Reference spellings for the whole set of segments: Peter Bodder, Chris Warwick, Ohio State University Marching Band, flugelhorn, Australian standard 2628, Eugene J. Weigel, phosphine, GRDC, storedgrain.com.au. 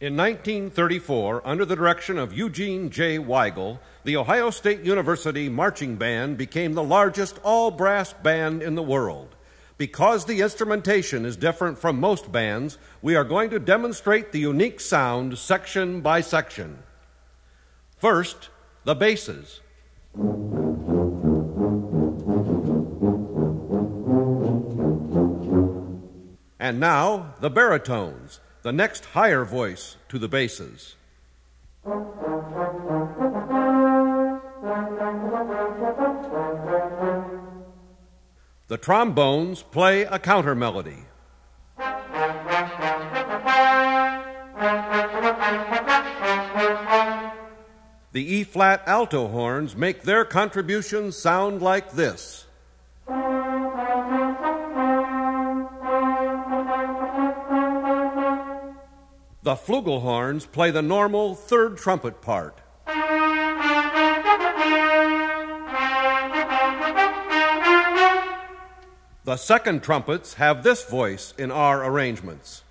In 1934, under the direction of Eugene J. Weigel, the Ohio State University Marching Band became the largest all-brass band in the world. Because the instrumentation is different from most bands, we are going to demonstrate the unique sound section by section. First, the basses. And now, the baritones, the next higher voice to the basses. The trombones play a counter melody. The E-flat alto horns make their contributions sound like this. The flugelhorns play the normal third trumpet part. The second trumpets have this voice in our arrangements.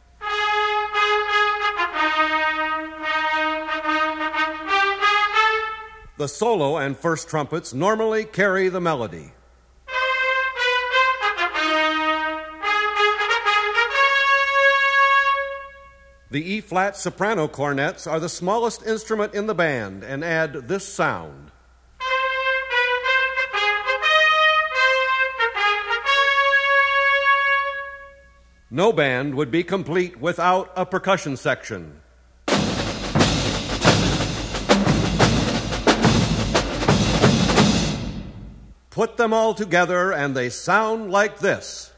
The solo and first trumpets normally carry the melody. The E-flat soprano cornets are the smallest instrument in the band and add this sound. No band would be complete without a percussion section. Put them all together and they sound like this.